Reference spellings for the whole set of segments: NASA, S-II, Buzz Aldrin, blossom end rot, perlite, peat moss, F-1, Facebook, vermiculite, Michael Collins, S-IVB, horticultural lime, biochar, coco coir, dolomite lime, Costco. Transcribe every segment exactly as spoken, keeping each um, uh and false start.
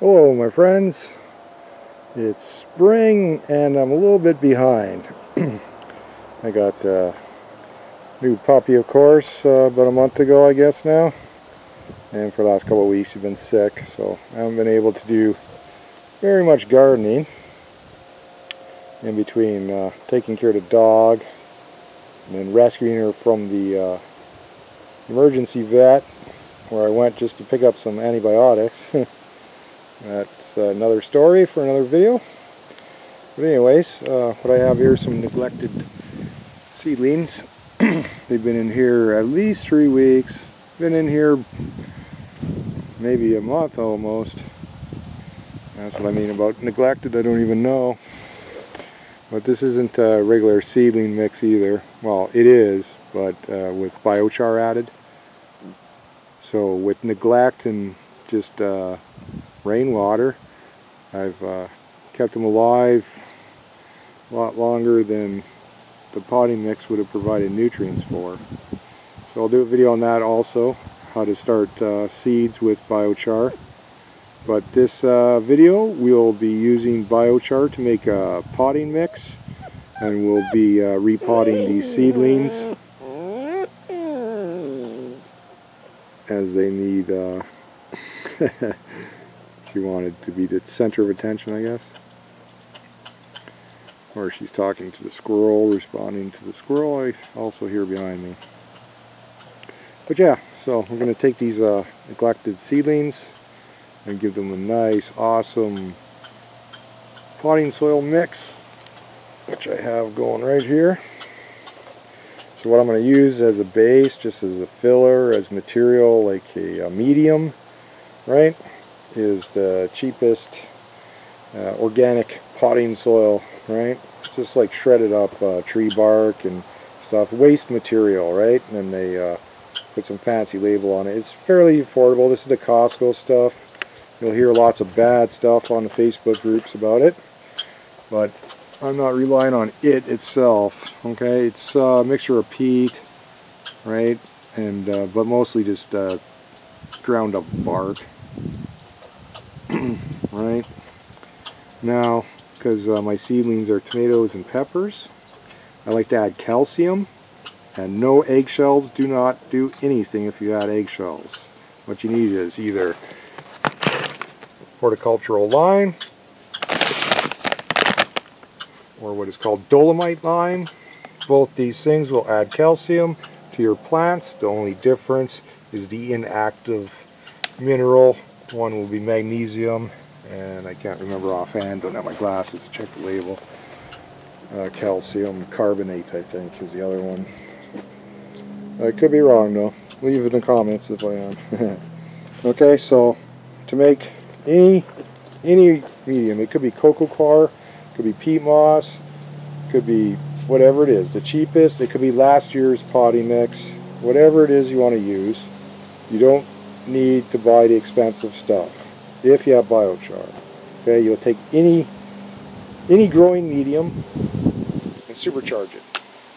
Hello my friends, it's spring and I'm a little bit behind. I got a uh, new puppy of course uh, about a month ago I guess now, and for the last couple of weeks he's been sick, so I haven't been able to do very much gardening in between uh, taking care of the dog and then rescuing her from the uh, emergency vet where I went just to pick up some antibiotics. That's another story for another video. But anyways, uh, what I have here is some neglected seedlings. They've been in here at least three weeks. Been in here maybe a month almost. That's what I mean about neglected, I don't even know. But this isn't a regular seedling mix either. Well, it is, but uh, with biochar added. So with neglect and just uh, rainwater, I've uh, kept them alive a lot longer than the potting mix would have provided nutrients for. So I'll do a video on that also, how to start uh, seeds with biochar. But this uh, video we'll be using biochar to make a potting mix, and we'll be uh, repotting these seedlings as they need uh, she wanted to be the center of attention, I guess. Or she's talking to the squirrel, responding to the squirrel, I also hear behind me. But yeah, so we're going to take these uh, neglected seedlings and give them a nice, awesome potting soil mix, which I have going right here. So what I'm going to use as a base, just as a filler, as material, like a, a medium, right? Is the cheapest uh, organic potting soil, right? It's just like shredded up uh, tree bark and stuff, waste material, right? And then they uh, put some fancy label on it. It's fairly affordable. This is the Costco stuff. You'll hear lots of bad stuff on the Facebook groups about it, but I'm not relying on it itself. Okay, it's a mixture of peat, right, and uh, but mostly just uh, ground up bark. Right now, because uh, my seedlings are tomatoes and peppers, I like to add calcium, and no eggshells. Do not do anything if you add eggshells. What you need is either horticultural lime or what is called dolomite lime. Both these things will add calcium to your plants. The only difference is the inactive mineral. One will be magnesium, and I can't remember offhand, don't have my glasses to check the label. Uh, calcium carbonate, I think, is the other one. I could be wrong though. Leave it in the comments if I am. Okay, so to make any any medium, it could be coco coir, it could be peat moss, it could be whatever it is, the cheapest, it could be last year's potting mix, whatever it is you want to use. You don't need to buy the expensive stuff if you have biochar. Okay, you'll take any any growing medium and supercharge it.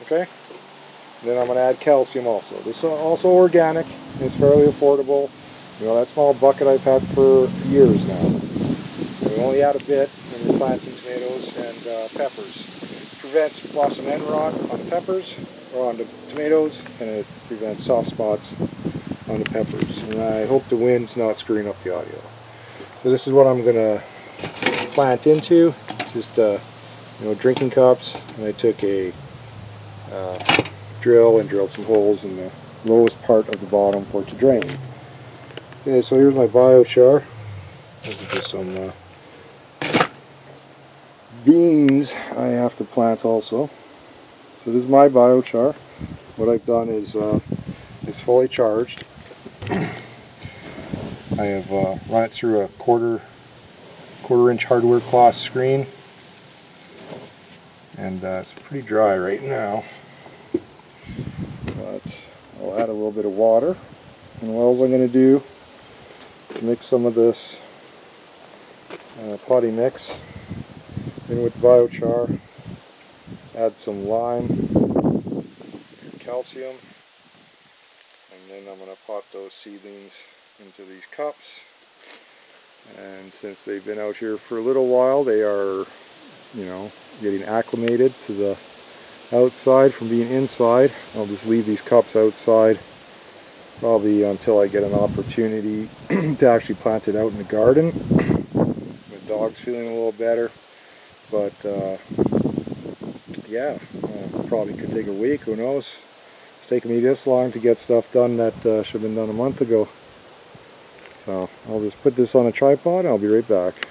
Okay, and then I'm going to add calcium also. This is also organic, it's fairly affordable. You know, that small bucket I've had for years now, we only add a bit when you're planting tomatoes and uh, peppers. It prevents blossom end rot on the peppers or on the tomatoes, and it prevents soft spots on the peppers. And I hope the wind's not screwing up the audio. So this is what I'm gonna plant into, just uh, you know, drinking cups, and I took a uh, drill and drilled some holes in the lowest part of the bottom for it to drain. Okay, so here's my biochar. This is just some uh, beans I have to plant also. So this is my biochar. What I've done is uh, it's fully charged. I have uh, run it through a quarter quarter inch hardware cloth screen, and uh, it's pretty dry right now, but I'll add a little bit of water. And what else I'm going to do to mix some of this uh, potty mix in with biochar, add some lime, calcium, and then I'm going to pop those seedlings into these cups. And since they've been out here for a little while, they are, you know, getting acclimated to the outside from being inside. I'll just leave these cups outside probably until I get an opportunity to actually plant it out in the garden. The dog's feeling a little better, but uh, yeah, uh, probably could take a week, who knows. It's taken me this long to get stuff done that uh, should have been done a month ago. So I'll just put this on a tripod and I'll be right back.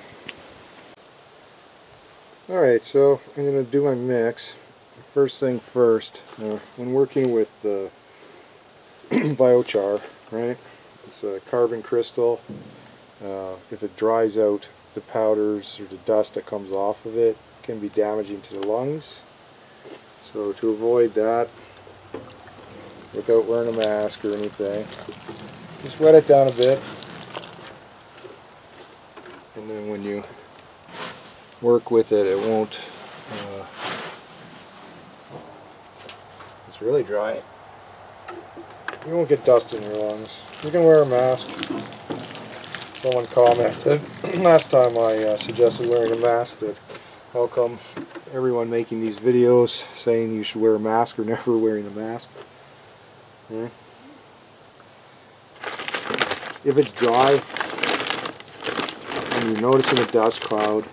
Alright, so I'm going to do my mix. First thing first, uh, when working with the biochar, right, it's a carbon crystal. Uh, if it dries out, the powders or the dust that comes off of it can be damaging to the lungs. So to avoid that, without wearing a mask or anything, just wet it down a bit, and then when you work with it, it won't, uh, it's really dry, you won't get dust in your lungs. You can wear a mask. Someone commented last time I uh, suggested wearing a mask that how come everyone making these videos saying you should wear a mask or never wearing a mask. Hmm? If it's dry and you're noticing a dust cloud,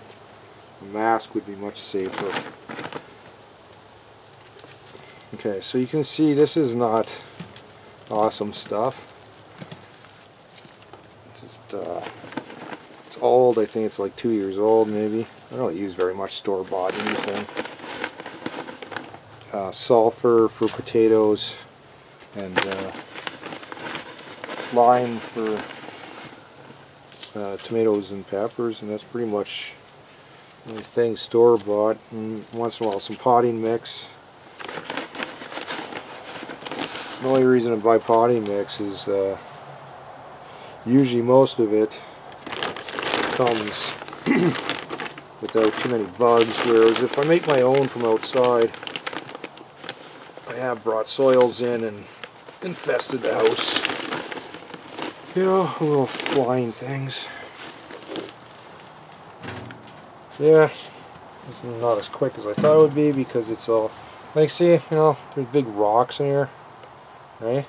a mask would be much safer. Okay, so you can see this is not awesome stuff. It's just, uh, it's old. I think it's like two years old maybe. I don't use very much store-bought anything. Uh, sulfur for potatoes and uh, lime for uh, tomatoes and peppers, and that's pretty much the only thing store-bought. And once in a while some potting mix. The only reason to buy potting mix is uh, usually most of it comes without too many bugs, whereas if I make my own from outside, I have brought soils in and infested the house. You know, little flying things. Yeah, it's not as quick as I thought it would be because it's all, like, see, you know, there's big rocks in here, right?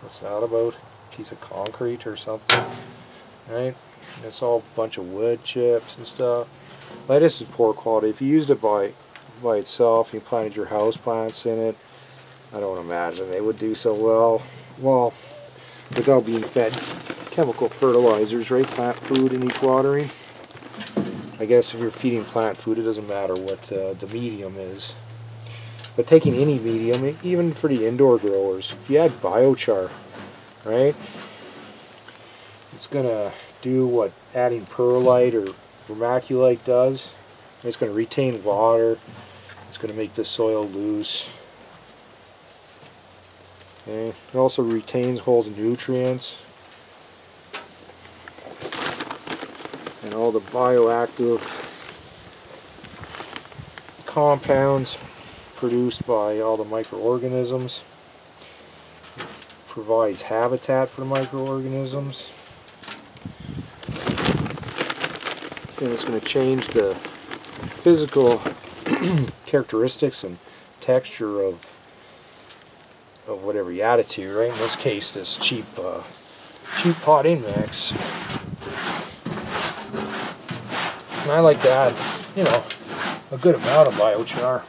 What's that about? A piece of concrete or something, right? And it's all a bunch of wood chips and stuff. Lettuce is poor quality. If you used it by by itself, you planted your house plants in it, I don't imagine they would do so well. Well, without being fed chemical fertilizers, right? Plant food in each watering. I guess if you're feeding plant food, it doesn't matter what uh, the medium is. But taking any medium, even for the indoor growers, if you add biochar, right, it's gonna do what adding perlite or vermiculite does. It's gonna retain water. It's gonna make the soil loose. Okay. It also retains, holds nutrients, and all the bioactive compounds produced by all the microorganisms. It provides habitat for the microorganisms. And it's going to change the physical characteristics and texture of of whatever you add it to, right? In this case, this cheap, uh, cheap potting mix. And I like to add, you know, a good amount of biochar.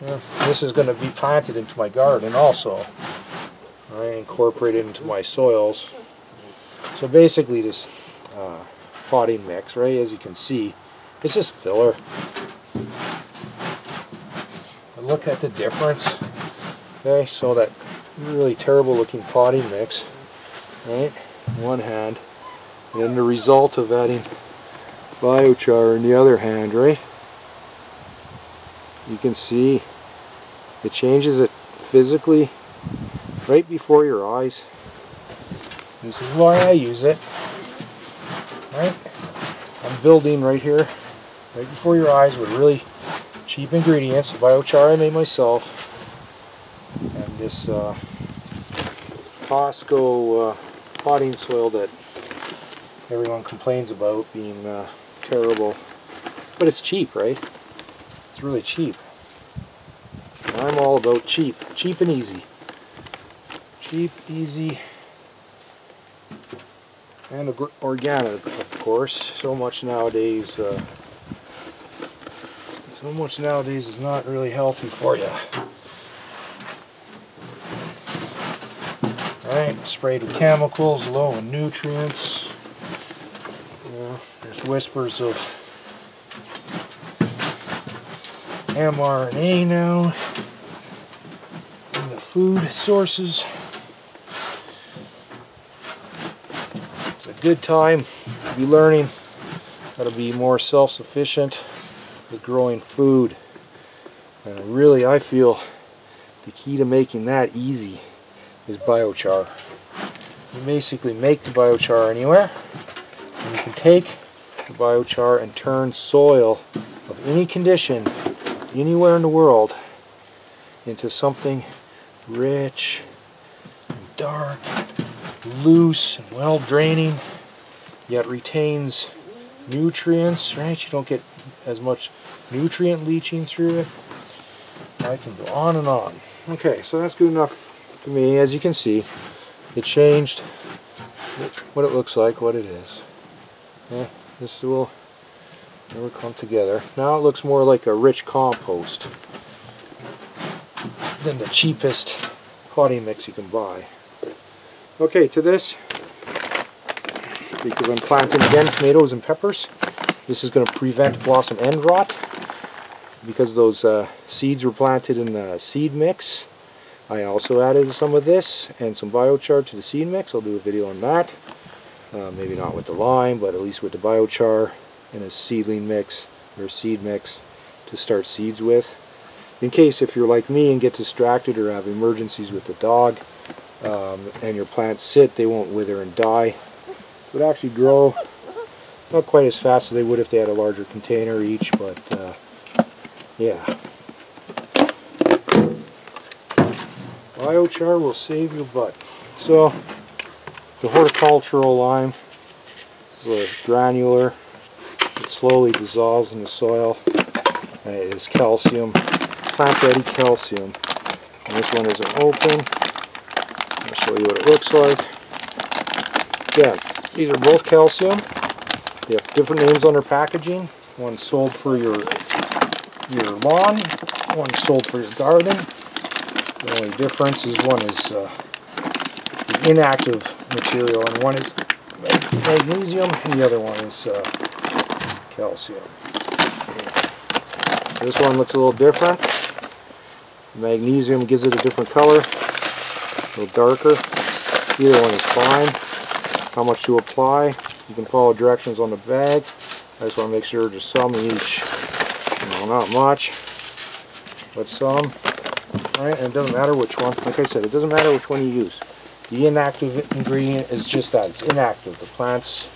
Yeah, this is going to be planted into my garden also. I incorporate it into my soils. So basically, this uh, potting mix, right? As you can see, it's just filler. Look at the difference. Okay, so that really terrible looking potting mix, right, in one hand, and then the result of adding biochar in the other hand, right? You can see it changes it physically right before your eyes. This is why I use it, right? I'm building right here, right before your eyes, with really cheap ingredients, biochar I made myself, and this uh, Costco uh, potting soil that everyone complains about being uh, terrible. But it's cheap, right? It's really cheap. And I'm all about cheap. Cheap and easy. Cheap, easy, and organic, of course. So much nowadays, uh, so much nowadays is not really healthy for you. Alright, sprayed with chemicals, low in nutrients. Yeah, there's whispers of m R N A now in the food sources. It's a good time to be learning how to be more self-sufficient with growing food. And really, I feel the key to making that easy is biochar. You basically make the biochar anywhere, and you can take the biochar and turn soil of any condition anywhere in the world into something rich and dark, loose and well draining, yet retains nutrients, right? You don't get as much nutrient leaching through it. I can go on and on. Okay, so that's good enough to me. As you can see, it changed what it looks like, what it is. Yeah, this will never come together. Now it looks more like a rich compost than the cheapest potting mix you can buy. Okay, to this, because I'm planting again tomatoes and peppers, this is going to prevent blossom end rot. Because those uh, seeds were planted in the seed mix, I also added some of this and some biochar to the seed mix. I'll do a video on that. Uh, maybe not with the lime, but at least with the biochar in a seedling mix or seed mix to start seeds with. In case if you're like me and get distracted or have emergencies with the dog um, and your plants sit, they won't wither and die. Would actually grow not quite as fast as they would if they had a larger container each, but uh, yeah. Biochar will save your butt. So the horticultural lime is a granular. It slowly dissolves in the soil, and it is calcium, plant-ready calcium. And this one isn't open. I'll show you what it looks like. Again, these are both calcium. They have different names on their packaging. One's sold for your your lawn, one's sold for your garden. The only difference is one is uh, the inactive material, and one is magnesium, and the other one is uh, calcium. This one looks a little different. The magnesium gives it a different color, a little darker. Either one is fine. How much to apply? You can follow directions on the bag. I just want to make sure there's some each. No, not much, but some. Right? And it doesn't matter which one. Like I said, it doesn't matter which one you use. The inactive ingredient is just that. It's inactive. The plants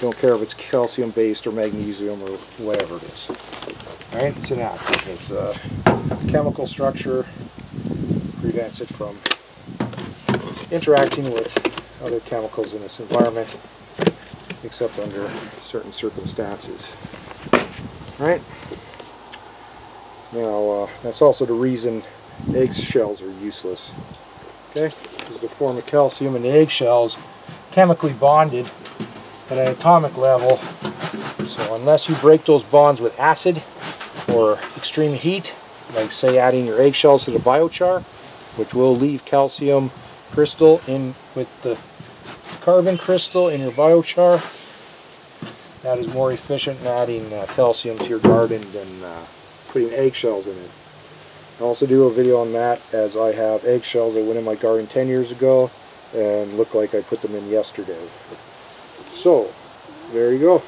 don't care if it's calcium based or magnesium or whatever it is. Right? It's inactive. It's uh, the chemical structure prevents it from interacting with other chemicals in this environment, except under certain circumstances. Right? Now, uh, that's also the reason eggshells are useless. Okay? Because the form of calcium in the eggshells chemically bonded at an atomic level. So unless you break those bonds with acid or extreme heat, like say adding your eggshells to the biochar, which will leave calcium crystal in with the carbon crystal in your biochar, that is more efficient than adding uh, calcium to your garden than uh, putting eggshells in it. I'll also do a video on that, as I have eggshells that went in my garden ten years ago and look like I put them in yesterday. So there you go.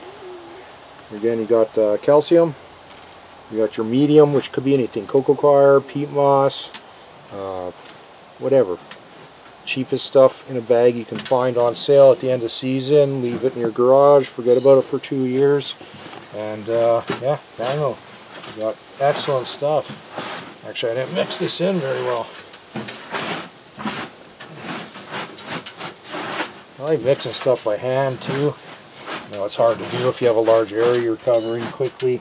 Again, you got uh, calcium, you got your medium, which could be anything, coco coir, peat moss, uh, whatever. Cheapest stuff in a bag you can find on sale at the end of season. Leave it in your garage, forget about it for two years, and uh, yeah, bango. You got excellent stuff. Actually, I didn't mix this in very well. like mixing stuff by hand too. You know, it's hard to do if you have a large area you're covering quickly.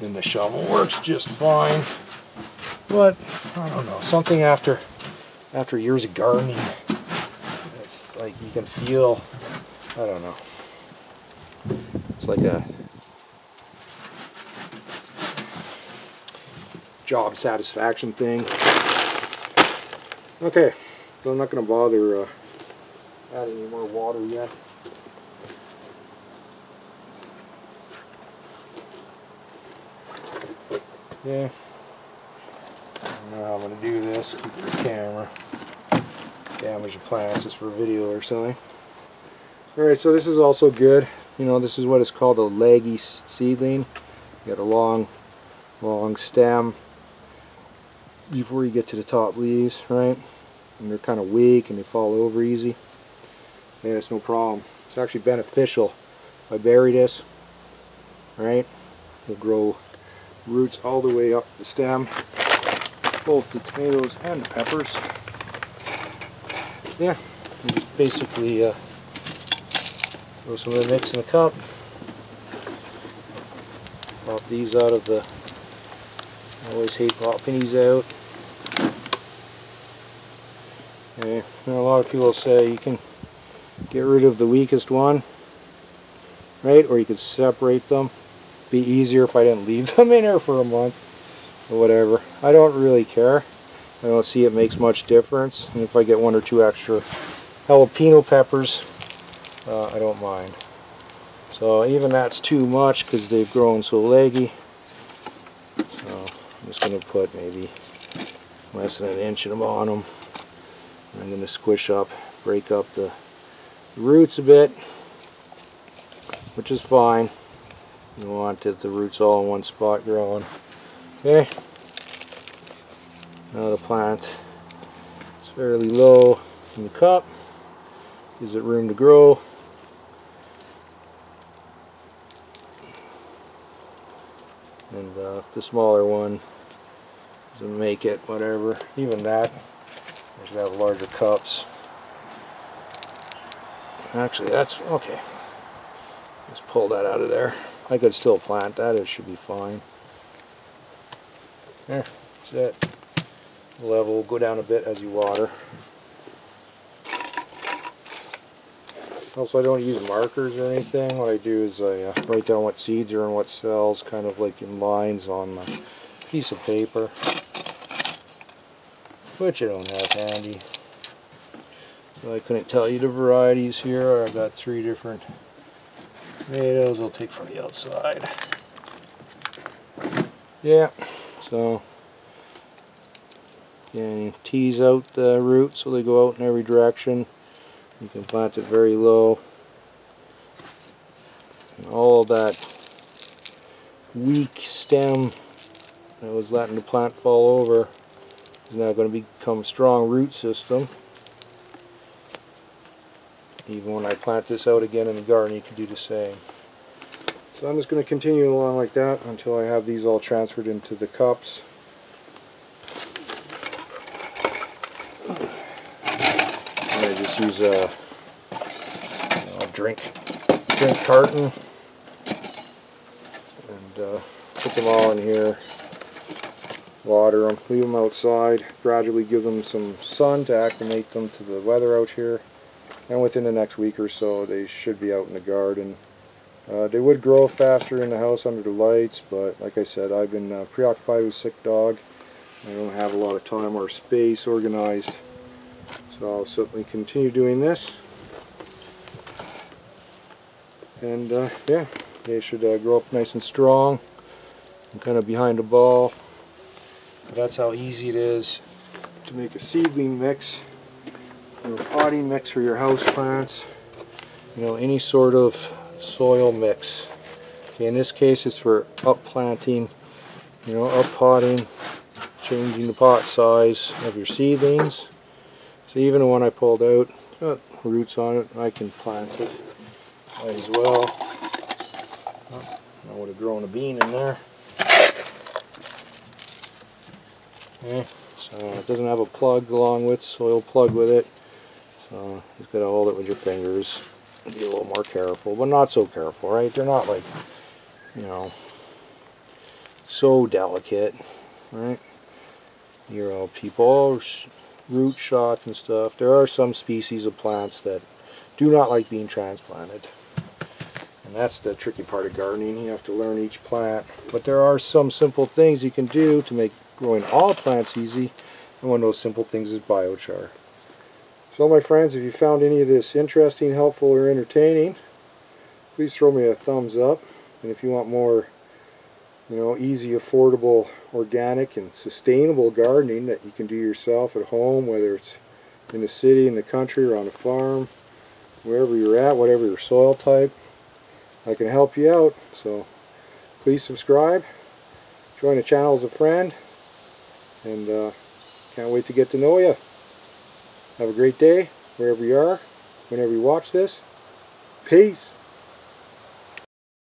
Then the shovel works just fine. But I don't know, something after after years of gardening, it's like you can feel, I don't know. It's like a job satisfaction thing. Okay, so I'm not going to bother uh, adding any more water yet. Yeah, I don't know how I'm going to do this. Keep the camera. Damage the plants just for video or something. Alright, so this is also good. You know, this is what is called a leggy seedling. You got a long, long stem before you get to the top leaves, right? And they're kind of weak and they fall over easy. Man, it's no problem. It's actually beneficial. If I bury this, right, it'll grow roots all the way up the stem, both the tomatoes and the peppers. Yeah, you just basically uh, throw some of the mix in a cup. Pop these out of the, I always hate popping these out. Yeah, a lot of people say you can get rid of the weakest one, right? Or you could separate them. It'd be easier if I didn't leave them in here for a month or whatever. I don't really care. I don't see it makes much difference. And if I get one or two extra jalapeno peppers, uh, I don't mind. So even that's too much because they've grown so leggy. I'm just going to put maybe less than an inch of them on them. I'm going to squish up, break up the roots a bit, which is fine. You want to get the roots all in one spot growing. Okay. Now the plant is fairly low in the cup. Gives it room to grow. And uh, the smaller one doesn't make it, whatever. Even that, I should have larger cups. Actually, that's okay. Let's pull that out of there. I could still plant that, it should be fine. There, that's it. The level will go down a bit as you water. Also, I don't use markers or anything. What I do is I uh, write down what seeds are and what cells, kind of like in lines on a piece of paper, which I don't have handy. So I couldn't tell you the varieties here. I've got three different tomatoes. I'll take from the outside. Yeah, so you can tease out the roots so they go out in every direction. You can plant it very low. And all that weak stem that was letting the plant fall over is now going to become a strong root system. Even when I plant this out again in the garden, you can do the same. So I'm just going to continue along like that until I have these all transferred into the cups. Use a you know, drink drink carton and uh, put them all in here, water them, leave them outside, gradually give them some sun to acclimate them to the weather out here, and within the next week or so they should be out in the garden. Uh, they would grow faster in the house under the lights, but like I said, I've been uh, preoccupied with sick dog. I don't have a lot of time or space organized. So I'll certainly continue doing this, and uh, yeah, they should uh, grow up nice and strong and kind of behind a ball. That's how easy it is to make a seedling mix or a potting mix for your house plants. You know, any sort of soil mix. Okay, in this case, it's for up planting, you know, up potting, changing the pot size of your seedlings. So even the one I pulled out, got roots on it, I can plant it. Might as well. Oh, I would have grown a bean in there. Okay, so it doesn't have a plug along with, soil plug with it. Uh, you could hold it with your fingers, be a little more careful, but not so careful, right? They're not like, you know, so delicate, right? You know, people, root shots and stuff. There are some species of plants that do not like being transplanted. And that's the tricky part of gardening. You have to learn each plant. But there are some simple things you can do to make growing all plants easy. And one of those simple things is biochar. So my friends, if you found any of this interesting, helpful, or entertaining, please throw me a thumbs up. And if you want more, you know, easy, affordable, organic, and sustainable gardening that you can do yourself at home, whether it's in the city, in the country, or on a farm, wherever you're at, whatever your soil type, I can help you out. So please subscribe, join the channel as a friend, and uh, can't wait to get to know you. Have a great day, wherever you are, whenever you watch this. Peace!